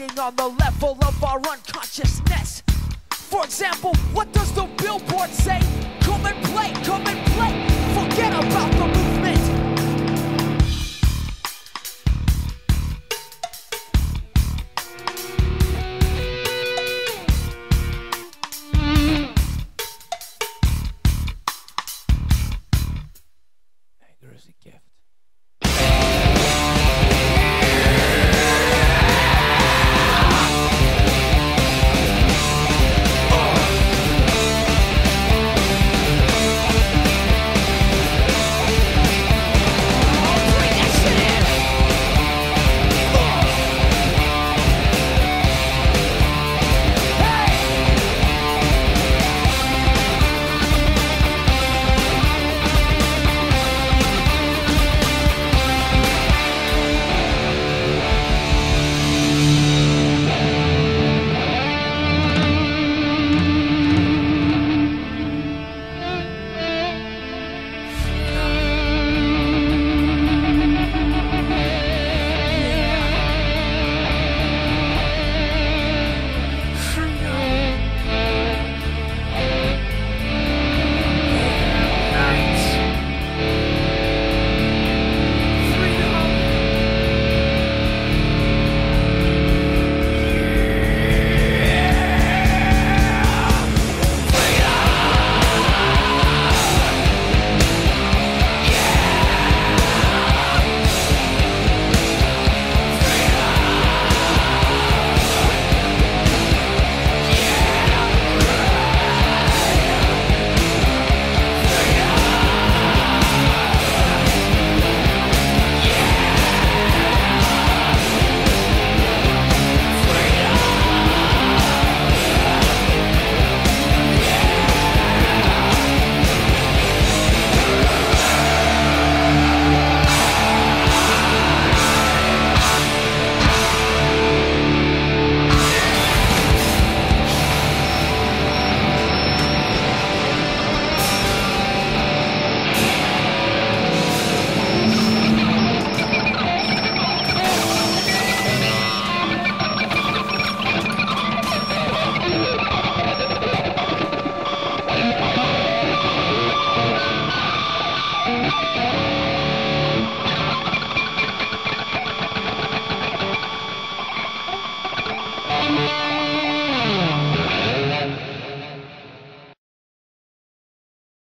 operating on the level of our unconsciousness. For example, what does the billboard say? Come and play, come and play. Forget about the movie.